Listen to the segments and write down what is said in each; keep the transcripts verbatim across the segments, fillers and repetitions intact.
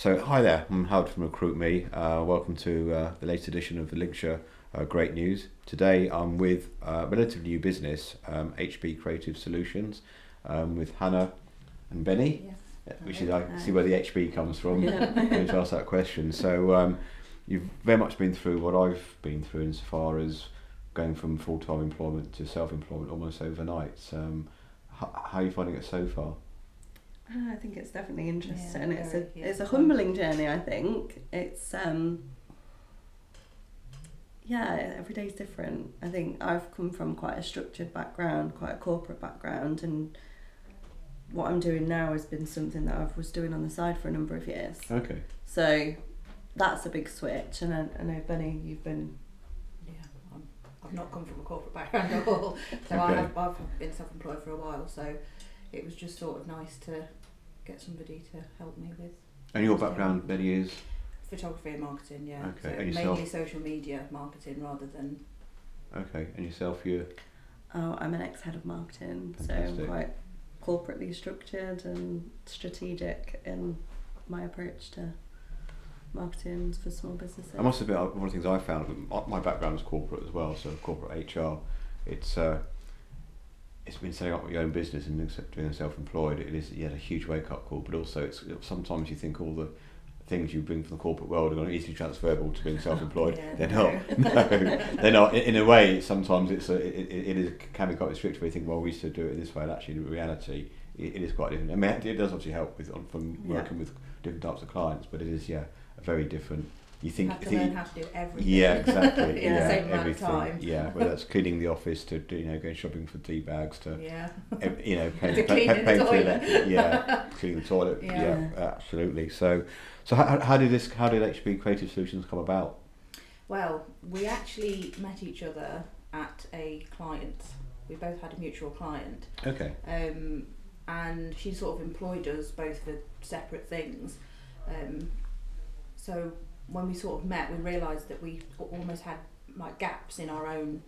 So hi there, I'm Howard from Recruit Me. Uh, welcome to uh, the latest edition of the Lincolnshire uh, Great News. Today I'm with a relatively new business, um, H B Creative Solutions, um, with Hannah and Benny, yes. which is I can see where the H B comes from. Yeah. I'm going to ask that question. So um, you've very much been through what I've been through insofar as going from full-time employment to self-employment almost overnight. Um, how, how are you finding it so far? I think it's definitely interesting. Yeah, it's a yeah. it's a humbling journey. I think it's um yeah every day's different. I think I've come from quite a structured background, quite a corporate background, and what I'm doing now has been something that I was doing on the side for a number of years. Okay. So that's a big switch. And I, I know Benny, you've been. Yeah, I'm, I've not come from a corporate background at all. So okay. I have, I've been self-employed for a while. So it was just sort of nice to get somebody to help me with. And your background, Benny, is? Photography and marketing, yeah. Okay. So and mainly social media marketing rather than... Okay, and yourself, you? Oh, I'm an ex-head of marketing, Fantastic. So I'm quite corporately structured and strategic in my approach to marketing for small businesses. I must admit, one of the things I found, my background was corporate as well, so corporate H R, it's... Uh, It's been setting up your own business and being self-employed. It is you had a huge wake-up call, but also it's sometimes you think all the things you bring from the corporate world are going to easily transferable to being self-employed. Yeah, they're not. No, they're not. In, in a way, sometimes it's a, it, it is can be quite restrictive. We think, well, we used to do it this way, and actually, in reality, it, it is quite different. I mean, it does obviously help with from working yeah. with different types of clients, but it is yeah a very different. You think have to learn how to do everything. Yeah, exactly. in yeah, the same amount of time. Yeah, whether that's cleaning the office to you know going shopping for tea bags to yeah, you know paying pay, pay the toilet. The, yeah, cleaning the toilet. Yeah. yeah, absolutely. So, so how how did this how did H B Creative Solutions come about? Well, we actually met each other at a client. We both had a mutual client. Okay. Um, and she sort of employed us both for separate things. Um, so. When we sort of met, we realised that we almost had like gaps in our own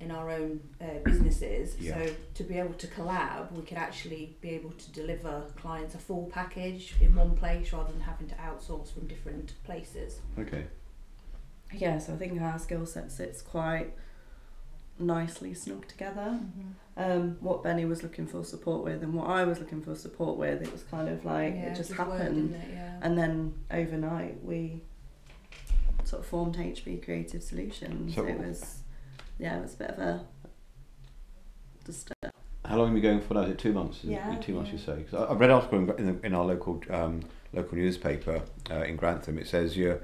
in our own uh, businesses. Yeah. So to be able to collab, we could actually be able to deliver clients a full package in one place rather than having to outsource from different places. Okay. Yeah, so I think our skill set sits quite nicely snug together. Mm-hmm. Um, what Benny was looking for support with and what I was looking for support with, it was kind of like yeah, it just happened. Word, it? Yeah. And then overnight we sort of formed H B Creative Solutions. So it was yeah, it was a bit of a just. A How long have we been going for now? Is it two months? Yeah, two months yeah. you say. Because I read an article in, the, in our local um, local newspaper uh, in Grantham. It says your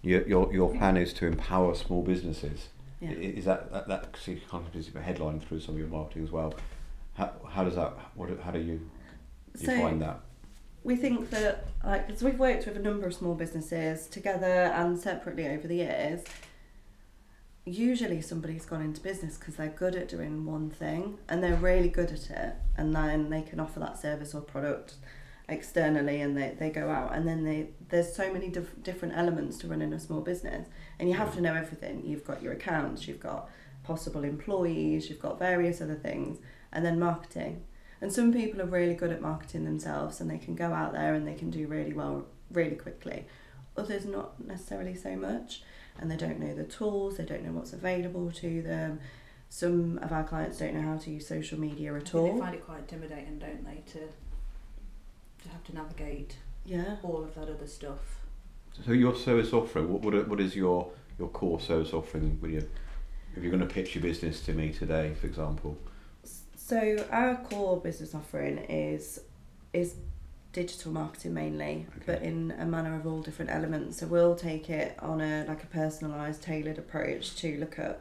your your your plan is to empower small businesses. Yeah. Is that that, that kind of a headline through some of your marketing as well? How how does that? What how do you, do so you find that? We think that like because we've worked with a number of small businesses together and separately over the years. Usually somebody's gone into business because they're good at doing one thing and they're really good at it, and then they can offer that service or product externally, and they, they go out, and then they there's so many diff different elements to running a small business, and you have to know everything. You've got your accounts, you've got possible employees, you've got various other things, and then marketing. And some people are really good at marketing themselves, and they can go out there and they can do really well really quickly. Others not necessarily so much, and they don't know the tools, they don't know what's available to them. Some of our clients don't know how to use social media at all. They find it quite intimidating, don't they, to to have to navigate yeah. all of that other stuff. So your service offering, what what what is your your core service offering? When you, if you're going to pitch your business to me today, for example. So our core business offering is is digital marketing mainly, okay. but in a manner of all different elements. So we'll take it on a like a personalised, tailored approach to look at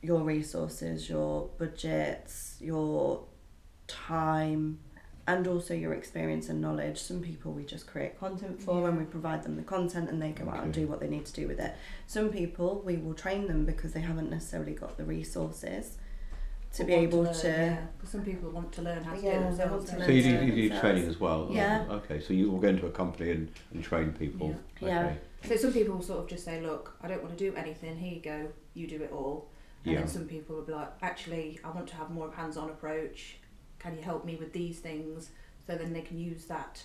your resources, your budgets, your time. And also your experience and knowledge. Some people we just create content for yeah. and we provide them the content and they go okay. out and do what they need to do with it. Some people we will train them because they haven't necessarily got the resources to or be able to. to yeah. Some people want to learn how to yeah, do it themselves. So you do, you do themselves. training as well? Yeah. Okay, so you will go into a company and, and train people. Yeah. Okay. yeah. So some people will sort of just say, look, I don't want to do anything, here you go, you do it all. And yeah. then some people will be like, actually, I want to have more of a hands-on approach. Can you help me with these things? So then they can use that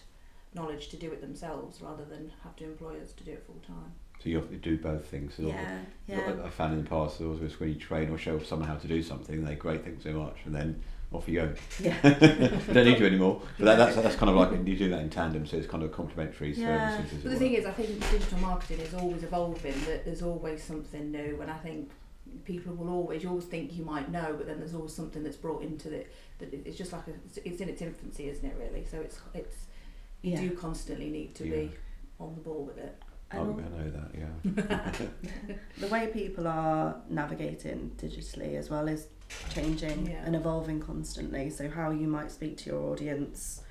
knowledge to do it themselves rather than have to employ us to do it full time. So you have to do both things. So yeah, yeah. I found in the past there was when you train or show someone how to do something, they great thanks so much, and then off you go. Yeah. Don't need you anymore. But that, that's that's kind of like you do that in tandem, so it's kind of complementary. Yeah. Services but the thing is, I think digital marketing is always evolving. That there's always something new, and I think people will always you always think you might know, but then there's always something that's brought into it. That it's just like a, it's in its infancy, isn't it? Really. So it's it's you yeah. do constantly need to yeah. be on the ball with it. Oh, I know that, yeah. The way people are navigating digitally as well is changing yeah. and evolving constantly. So how you might speak to your audience,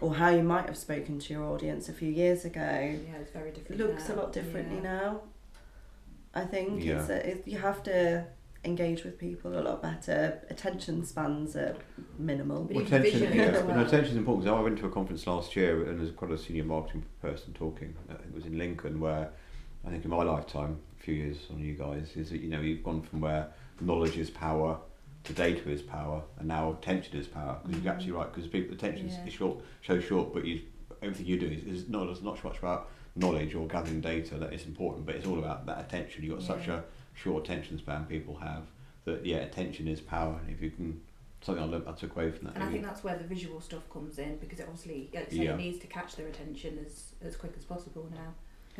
or how you might have spoken to your audience a few years ago, yeah, it's very different. Looks now. a lot differently yeah. now. I think yeah. it's a, it, you have to engage with people a lot better. Attention spans are minimal. Well, attention, yeah. well. attention is important. So I went to a conference last year and there's quite a senior marketing person talking. I think it was in Lincoln, where I think in my lifetime, a few years on you guys, is that you know you've gone from where knowledge is power to data is power, and now attention is power. Because mm-hmm. you're actually right. Because people attention yeah. is short, so short. But you, everything you do is, is not it's not so much about knowledge or gathering data that is important, but it's all about that attention. You've got yeah. such a short attention span people have that yeah attention is power, and if you can something I learned I took away from that and maybe. I think that's where the visual stuff comes in, because it obviously like yeah. it needs to catch their attention as as quick as possible now.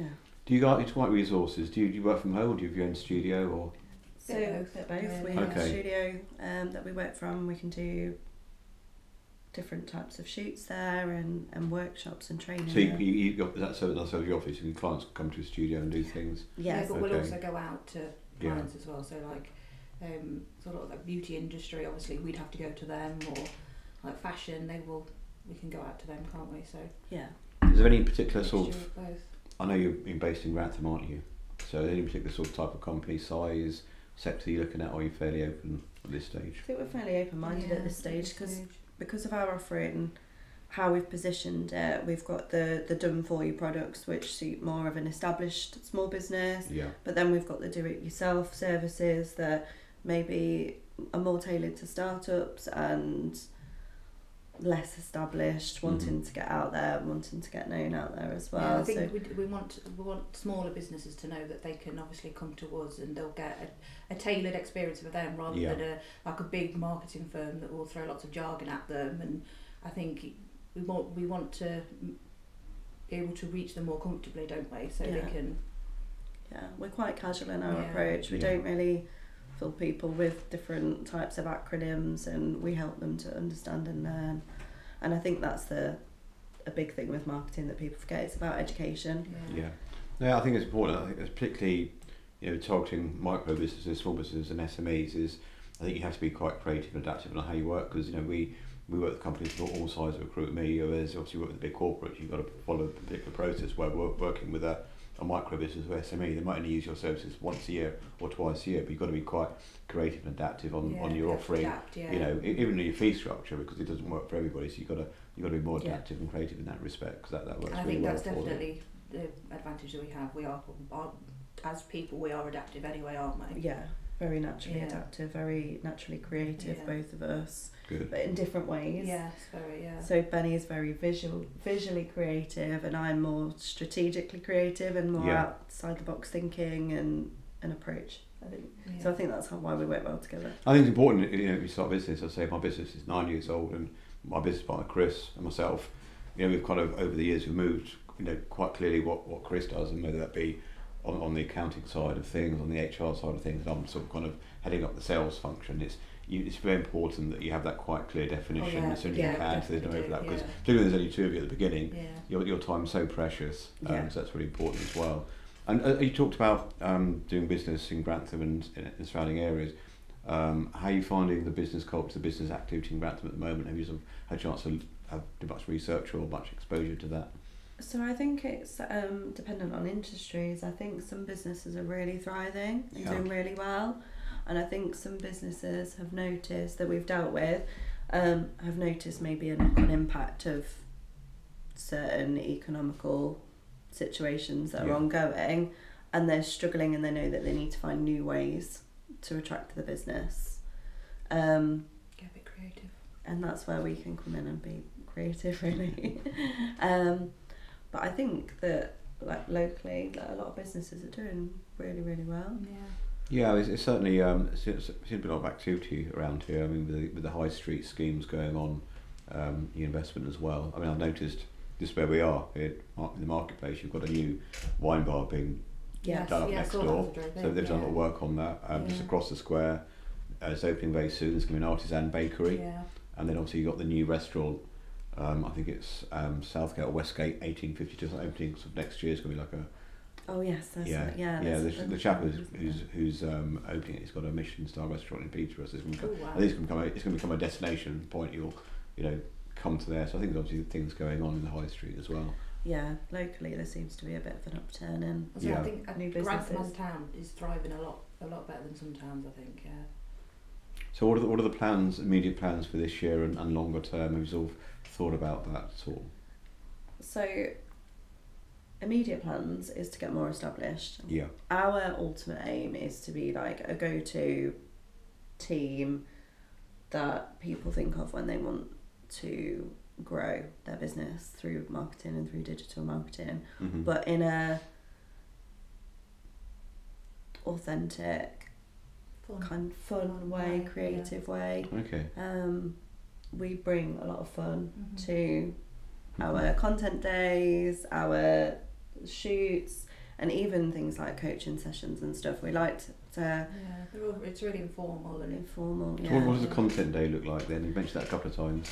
Yeah. Do you guys like resources? Do you, do you work from home or do you have your own studio or? So both. both. We have okay. a studio um, that we work from. We can do different types of shoots there and, and workshops and training. So you, you, you got, that's so that's your office and clients come to a studio and do things. Yeah, yeah but okay. we'll also go out to clients yeah. as well, so like um sort of like beauty industry, obviously we'd have to go to them, or like fashion, they will we can go out to them, can't we? So yeah, is there any particular sort of, I know you're based in Grantham, aren't you, so any particular sort of type of company, size, sector you're looking at, or are you fairly open at this stage? I think we're fairly open-minded yeah, at this stage because because of our offering, how we've positioned it. We've got the the done for you products which suit more of an established small business, yeah, but then we've got the do it yourself services that maybe are more tailored to startups and less established, wanting mm-hmm. to get out there, wanting to get known out there as well. Yeah, I think so, we, we want we want smaller businesses to know that they can obviously come to us and they'll get a, a tailored experience for them rather yeah. than a like a big marketing firm that will throw lots of jargon at them. And I think we want we want to be able to reach them more comfortably, don't we? So yeah. they can. Yeah, we're quite casual in our yeah. approach. We yeah. don't really fill people with different types of acronyms, and we help them to understand and learn. And I think that's the a big thing with marketing that people forget. It's about education. Yeah. Yeah. No, I think it's important. I think it's particularly, you know, targeting micro businesses, small businesses, and S M Es. Is I think you have to be quite creative and adaptive on how you work, because you know we. We work with companies of all sizes. Recruit Me, whereas obviously work with big corporates, you've got to follow a particular process. Where we're working with a, a micro business or S M E, they might only use your services once a year or twice a year, but you've got to be quite creative and adaptive on, yeah, on your offering. Adapt, yeah. You know, even your fee structure, because it doesn't work for everybody. So you've got to you've got to be more adaptive yeah. and creative in that respect, because that, that works and really well. I think well that's definitely them. The advantage that we have. We are, are as people, we are adaptive anyway, aren't we? Yeah. Very naturally yeah. adaptive, very naturally creative, yeah. both of us. Good. But in different ways. Yes, very, yeah. So Benny is very visual, visually creative, and I'm more strategically creative and more yeah. outside the box thinking and an approach, I think. Yeah. So I think that's how, why we work well together. I think it's important, you know, if you start a business, I say my business is nine years old, and my business partner, Chris, and myself, you know, we've kind of, over the years, we've moved, you know, quite clearly what, what Chris does, and whether that be On, on the accounting side of things, on the H R side of things, and I'm sort of kind of heading up the sales function. It's you, it's very important that you have that quite clear definition oh, yeah. as soon as yeah, you can, so there's no overlap. Because yeah. particularly there's only two of you at the beginning, yeah. your your time's so precious, um, yeah. so that's really important as well. And uh, you talked about um, doing business in Grantham and in, in surrounding areas. Um, how are you finding the business culture, the business activity in Grantham at the moment? Have you sort of had a chance to have do much research or much exposure to that? So I think it's um, dependent on industries. I think some businesses are really thriving and yeah. doing really well. And I think some businesses have noticed that we've dealt with, um, have noticed maybe a knock-on impact of certain economical situations that yeah. are ongoing, and they're struggling, and they know that they need to find new ways to attract the business. Um, Get a bit creative. And that's where we can come in and be creative really. um, but I think that like locally, like, a lot of businesses are doing really, really well. Yeah. Yeah, it's, it's certainly um, it's, it's, it's been a lot of activity around here. I mean, with the, with the high street schemes going on, um, the investment as well. I mean, I've noticed just where we are it, in the marketplace, you've got a new wine bar being yes, done up yes, next door. So they've yeah. done a lot of work on that. Um, yeah. Just across the square, uh, it's opening very soon. There's going to be an artisan bakery, yeah. and then obviously you've got the new restaurant. Um, I think it's um, Southgate or Westgate, eighteen fifty-two. Opening sort of next year is going to be like a. Oh yes, that's yeah, it. yeah, yeah. The, the chap who's who's, who's um, opening it, he's got a Michelin star restaurant in Peterborough. So it's going oh, wow. to become a, it's going to become a destination point. You'll, you know, come to there. So I think there's obviously things going on in the high street as well. Yeah, locally there seems to be a bit of an upturn in. So yeah. I think new businesses. Grantham town is thriving a lot, a lot better than some towns. I think. Yeah. So what are the, what are the plans, immediate plans for this year and, and longer term? Have you sort of thought about that at all? So. Immediate plans is to get more established. Yeah. Our ultimate aim is to be like a go-to team that people think of when they want to grow their business through marketing and through digital marketing, mm-hmm. but in a authentic, fun. kind of fun way, yeah, creative yeah. way. Okay. Um, we bring a lot of fun mm-hmm. to our content days, our shoots, and even things like coaching sessions and stuff. We like to, to yeah, they're all, it's really informal and informal. So yeah. What does a content day look like then? You mentioned that a couple of times.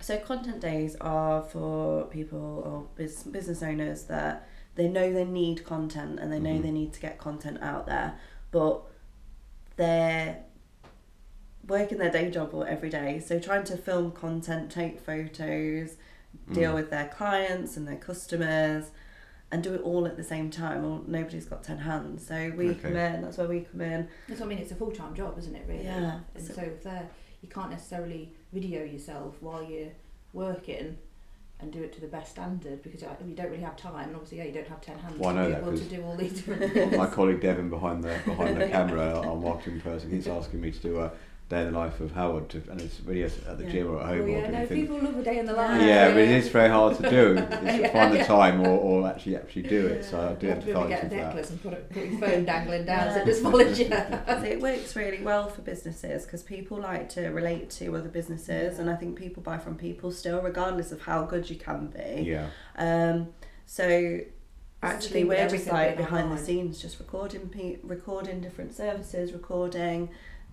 So content days are for people or business owners that they know they need content and they know mm-hmm. they need to get content out there, but they're working their day job or every day, so trying to film content, take photos, deal mm. with their clients and their customers and do it all at the same time. Well, nobody's got ten hands, so we okay. come in, that's where we come in. That's what I mean, it's a full-time job, isn't it, really? Yeah. And so, so if there, you can't necessarily video yourself while you're working and do it to the best standard because you don't really have time, and obviously yeah, you don't have ten hands well, to, I know that, to do all these different things. My colleague Devin behind the, behind the camera, our marketing person, he's asking me to do a day in the life of Howard, to, and it's really at the yeah. gym or at home. Oh, yeah, or no, people love a day in the life. Yeah, yeah, but it is very hard to do. It's yeah, find the yeah. time or, or actually actually do it. So I do you have, have to find get a necklace and put, it, put your phone dangling down yeah. so it just follows you. So it works really well for businesses because people like to relate to other businesses, yeah. and I think people buy from people still, regardless of how good you can be. Yeah. Um. So. Actually, we're just like behind online. the scenes, just recording, pe recording different services, recording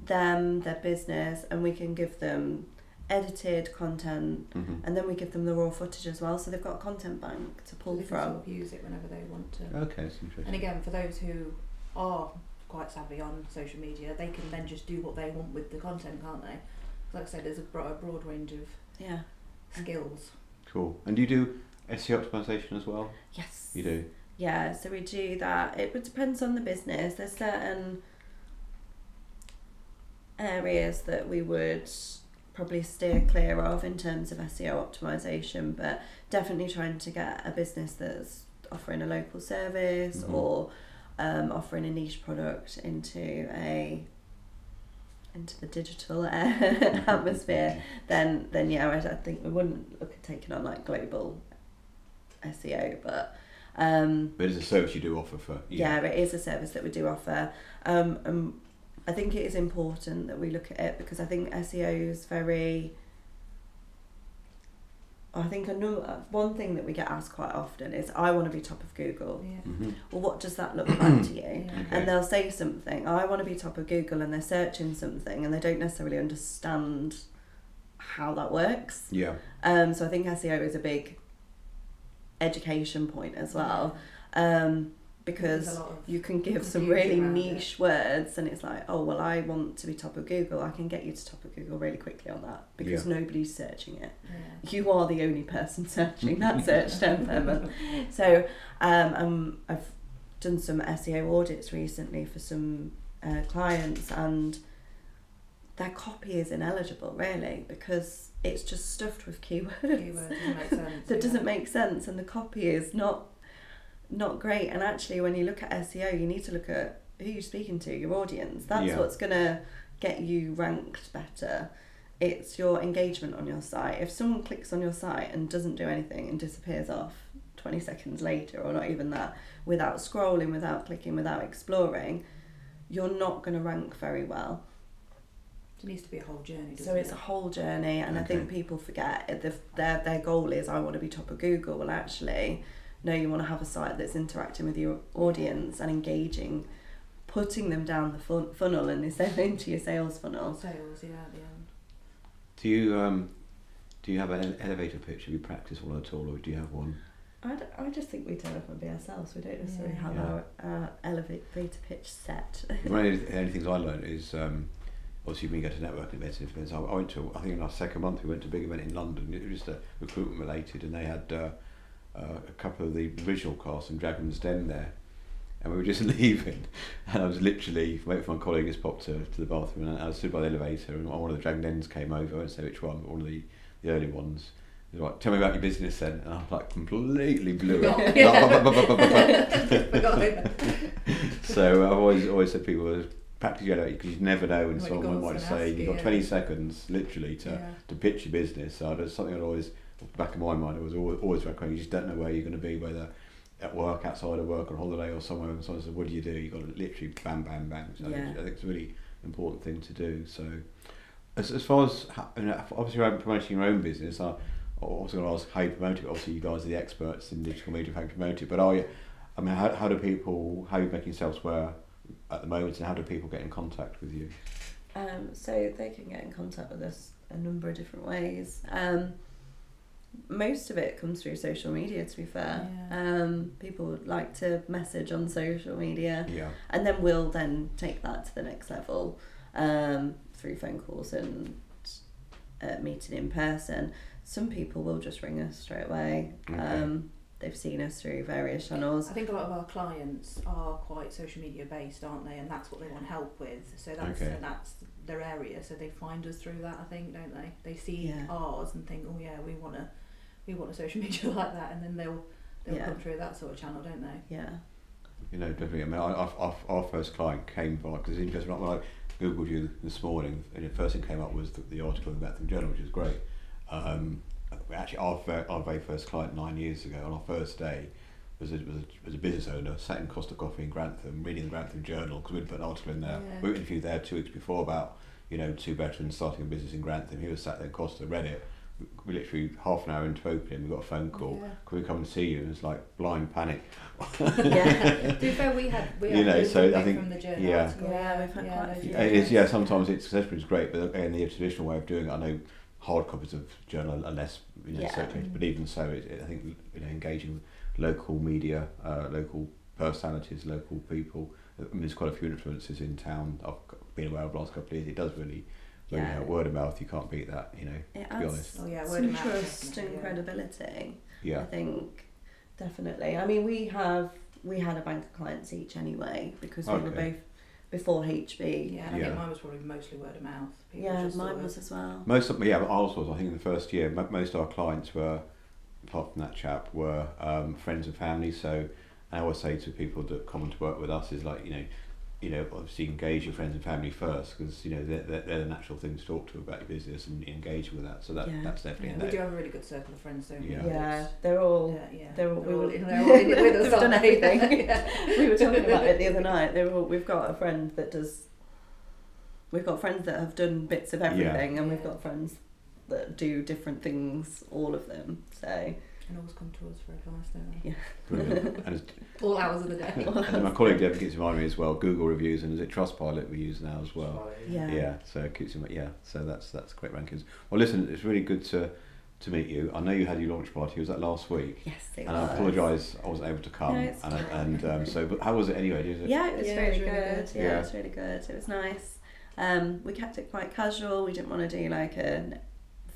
them, their business, and we can give them edited content, mm-hmm. and then we give them the raw footage as well, so they've got a content bank to pull so they from. Can sort of use it whenever they want to. Okay, that's interesting. And again, for those who are quite savvy on social media, they can then just do what they want with the content, can't they? Like I said, there's a broad range of yeah skills. Cool. And do you do S E O optimization as well? Yes. You do? Yeah, so we do that. It depends on the business. There's certain areas that we would probably steer clear of in terms of S E O optimization, but definitely trying to get a business that's offering a local service mm-hmm. or um, offering a niche product into a into the digital atmosphere, then then yeah, I, I think we wouldn't look at taking on like global S E O, but um, but it's a service you do offer for yeah, yeah it is a service that we do offer. Um, and I think it is important that we look at it because I think S E O is very. I think another one thing that we get asked quite often is, "I want to be top of Google." Yeah. Mm-hmm. Well, what does that look like to you? Yeah. Okay. And they'll say something. I want to be top of Google, and they're searching something, and they don't necessarily understand how that works. Yeah. Um. So I think S E O is a big education point as well. Um. Because you can give some really niche it. words and it's like, oh, well, I want to be top of Google. I can get you to top of Google really quickly on that because yeah. nobody's searching it. Yeah. You are the only person searching that search term per month. So um, um, I've done some S E O audits recently for some uh, clients, and their copy is ineligible, really, because it's just stuffed with keywords, keywords doesn't make sense, that yeah. doesn't make sense, and the copy is not... not great. And actually, when you look at S E O, you need to look at who you're speaking to, your audience. That's yeah. what's gonna get you ranked better. it's your engagement on your site. If someone clicks on your site and doesn't do anything and disappears off twenty seconds later, or not even that, without scrolling, without clicking, without exploring, you're not going to rank very well. It needs to be a whole journey. So it's it? a whole journey, and okay. I think people forget the, their their goal is, I want to be top of Google. Well, actually, no, you want to have a site that's interacting with your audience and engaging, putting them down the fun funnel and into your sales funnel. Sales, yeah, at the end. Do you um, do you have an elevator pitch? Have you practiced one at all, or do you have one? I, don't, I just think we turn up and be ourselves. We don't necessarily yeah. have yeah. our uh, elevator pitch set. One of the only things I learned is, um, obviously when you go to networking events, events I went to, I think in our second month we went to a big event in London. It was just uh, recruitment related, and they had uh, uh, a couple of the visual cast from Dragon's Den there, and we were just leaving, and I was literally waiting for my colleague just popped to, to the bathroom, and I was stood by the elevator, and one of the Dragon's Dens came over, I won't say which one, but one of the, the early ones. Like, tell me about your business then, and I like completely blew it. Yeah. So I've always always said people practice your elevator, because you never know when someone might say you've got twenty seconds literally to yeah. to pitch your business. So there's something I'd always back in my mind. I was always always recommending, you just don't know where you're going to be, whether at work, outside of work, on holiday, or somewhere. And someone says, "What do you do?" You got to literally bam, bam, bam. So yeah. I think it's a really important thing to do. So as as far as you know, obviously you're promoting your own business. I, I was going to ask how you promote it. Obviously, you guys are the experts in digital media of how you promote it. But are you, I mean, how, how do people, how are you making yourselves aware at the moment, and how do people get in contact with you? Um, so they can get in contact with us a number of different ways. Um, most of it comes through social media, to be fair. Yeah. Um, people would like to message on social media. Yeah. And then we'll then take that to the next level um, through phone calls and uh, meeting in person. Some people will just ring us straight away. Okay. Um, they've seen us through various channels. I think a lot of our clients are quite social media based, aren't they? And that's what they want help with. So that's okay. so that's their area. So they find us through that, I think, don't they? They see yeah. ours and think, oh yeah, we want to, we want a social media like that, and then they'll they'll yeah. come through that sort of channel, don't they? Yeah. You know, definitely. I mean, our our, our first client came by, because it's interesting. When I googled you this morning, and the first thing came up was the, the article in the Grantham Journal, which is great. Um, actually, our, our very first client nine years ago, on our first day, was a, was, a, was a business owner sat in Costa Coffee in Grantham, reading the Grantham Journal, because we'd put an article in there. Yeah. We were interviewed there two weeks before about, you know, two veterans starting a business in Grantham. He was sat there in Costa, read it. We, we literally half an hour into opening, we got a phone call. Yeah. Could we come and see you? And it's like blind panic. Yeah, to be fair, we had we had you know, so I think, from the journal. Yeah, yeah, we've had yeah, quite a few. It is, yeah, sometimes it's it's great, but again, the traditional way of doing it, I know. Hard copies of journal are less, you know, yeah. circulated, but even so, it, it, I think you know, engaging with local media, uh, local personalities, local people. I mean, there's quite a few influences in town. I've been aware of the last couple of years. It does really, really yeah. help. Word of mouth, you can't beat that. You know, it to be honest. Oh yeah, word some of mouth, trust and yeah. credibility. Yeah, I think definitely. I mean, we have we had a bank of clients each anyway, because we okay. were both. Before H B, yeah, I yeah. think mine was probably mostly word of mouth. People yeah, just mine was as well. Most of yeah, but ours was. I think in the first year, most of our clients were, apart from that chap, were um, friends and family. So I always say to people that come to work with us is like you know, you know, obviously engage your friends and family first, because you know they're, they're they're the natural things to talk to about your business and engage with that. So that yeah. that's definitely. Yeah. We do have a really good circle of friends, don't we? Yeah, yeah they're all yeah, yeah. they're all they're all in there. We've done everything. Yeah. We were talking about it the other night. They're all, we've got a friend that does. We've got friends that have done bits of everything, yeah. and we've got friends that do different things, all of them. So. And always come to us for advice, don't they? Yeah. Brilliant. And all hours of the day. And my colleague Deb keeps reminding me as well, Google reviews, and is it TrustPilot we use now as well? Yeah. Yeah. So it keeps him, yeah. So that's that's great rankings. Well, listen, it's really good to to meet you. I know you had your launch party. Was that last week? Yes, it and was. And I apologise, I wasn't able to come. No, it's and I, and um, so, but how was it anyway? Did it? Yeah, it was yeah, really, it was really good. good. Yeah, yeah, it was really good. It was nice. Um, we kept it quite casual. We didn't want to do like a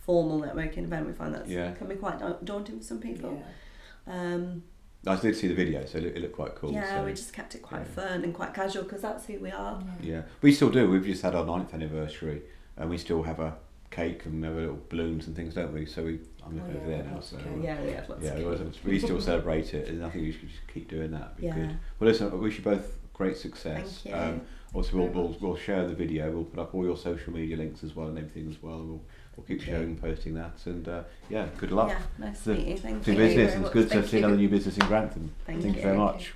formal networking event. We find that yeah. can be quite daunting for some people. Yeah. Um, I did see the video, so it looked, it looked quite cool. Yeah, so. We just kept it quite yeah. fun and quite casual, because that's who we are. Yeah. yeah, we still do. We've just had our ninth anniversary, and we still have a cake and we have little balloons and things, don't we? So we, I'm looking oh, yeah, over there now. So yeah, we have lots yeah, of cake. We still celebrate it, and I think we should just keep doing that. It'd be yeah. good. Well, listen, I wish you both great success. Thank you. Um, also, we'll, we'll, we'll share the video. We'll put up all your social media links as well and everything as well. We'll we'll keep sharing and posting that, and uh, yeah, good luck. Yeah, nice to meet you. Thank you. Business. It's good to see another new business in Grantham. Thank you very much.